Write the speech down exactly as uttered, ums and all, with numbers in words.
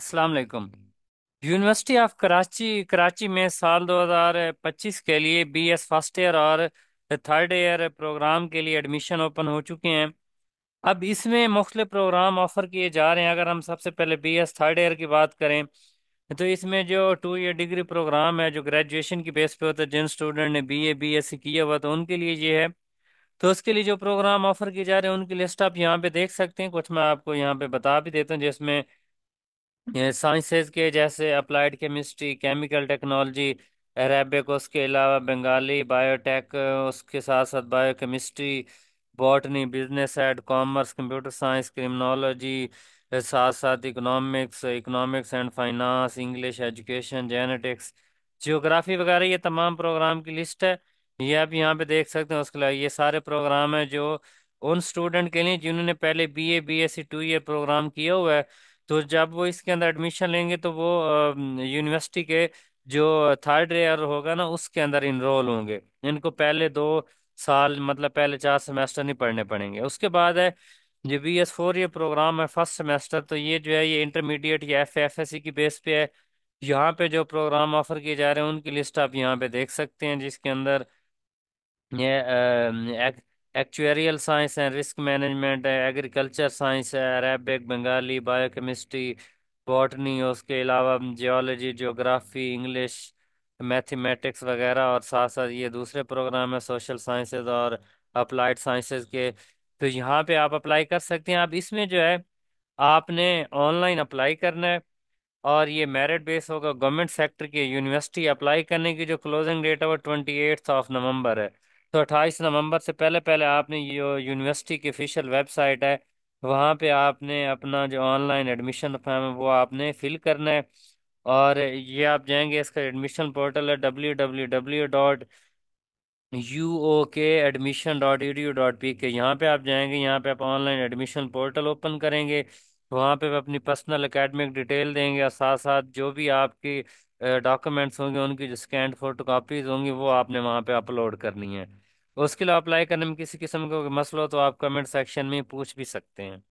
अस्सलाम वालेकुम। University of Karachi Karachi में साल दो हज़ार पच्चीस के लिए बी एस फर्स्ट ईयर और थर्ड ईयर प्रोग्राम के लिए एडमिशन ओपन हो चुके हैं। अब इसमें मुख्तलिफ प्रोग्राम ऑफ़र किए जा रहे हैं। अगर हम सबसे पहले बी एस थर्ड ईयर की बात करें तो इसमें जो टू ईयर डिग्री प्रोग्राम है जो ग्रेजुएशन की बेस पे होता है, जिन स्टूडेंट ने B A B S C किया हुआ तो उनके लिए ये है। तो उसके लिए जो प्रोग्राम ऑफ़र किए जा रहे हैं उनकी लिस्ट आप यहाँ पे देख सकते हैं। कुछ मैं आपको यहाँ पे बता भी देता हूँ, जिसमें साइंसेज के जैसे applied chemistry, chemical technology, Arabic, उसके अलावा बंगाली, बायोटेक, उसके साथ साथ biochemistry, botany, business ed, commerce, computer science, criminology, साथ साथ economics economics and finance, English, education, genetics, geography वगैरह, ये तमाम प्रोग्राम की लिस्ट है। ये आप यहाँ पे देख सकते हैं। उसके अलावा ये सारे प्रोग्राम हैं जो उन स्टूडेंट के लिए जिन्होंने पहले B A B S C two year program किया हुआ है, तो जब वो इसके अंदर एडमिशन लेंगे तो वो यूनिवर्सिटी के जो थर्ड ईयर होगा ना उसके अंदर इनरोल होंगे। इनको पहले दो साल मतलब पहले चार सेमेस्टर नहीं पढ़ने पड़ेंगे। उसके बाद है जो B S four year program है फर्स्ट सेमेस्टर, तो ये जो है ये इंटरमीडिएट या एफ एफ एस सी की बेस पे है। यहाँ पे जो प्रोग्राम ऑफर किए जा रहे हैं उनकी लिस्ट आप यहाँ पे देख सकते हैं, जिसके अंदर ये एक, एक्चुएरियल साइंस है, रिस्क मैनेजमेंट है, एग्रीकल्चर साइंस है, अरेबिक, बंगाली, बायोकेमिस्ट्री, बॉटनी, उसके अलावा जियोलॉजी, ज्योग्राफी, इंग्लिश, मैथमेटिक्स वगैरह। और साथ साथ ये दूसरे प्रोग्राम है सोशल साइंसेज और अप्लाइड साइंसेज के, तो यहाँ पे आप अप्लाई कर सकते हैं। अब इसमें जो है आपने ऑनलाइन अप्लाई करना है और ये मेरिट बेस होगा। गवर्नमेंट सेक्टर की यूनिवर्सिटी अप्लाई करने की जो क्लोजिंग डेट है वो ट्वेंटी एट्थ ऑफ नवंबर है। तो अट्ठाईस नवंबर से पहले पहले आपने जो यूनिवर्सिटी की ऑफिशियल वेबसाइट है वहाँ पे आपने अपना जो ऑनलाइन एडमिशन फॉर्म है वो आपने फिल करना है। और ये आप जाएंगे, इसका एडमिशन पोर्टल है W W W dot U O K admission dot E D U dot P K. यहाँ पे आप जाएंगे, यहाँ पे आप ऑनलाइन एडमिशन पोर्टल ओपन करेंगे, वहाँ पे अपनी पर्सनल एकेडमिक डिटेल देंगे और साथ साथ जो भी आपकी डॉक्यूमेंट्स होंगे उनकी जो स्कैन फोटो कापीज होंगी वो आपने वहाँ पे अपलोड करनी है। उसके लिए अप्लाई करने में किसी किस्म का मसला हो तो आप कमेंट सेक्शन में पूछ भी सकते हैं।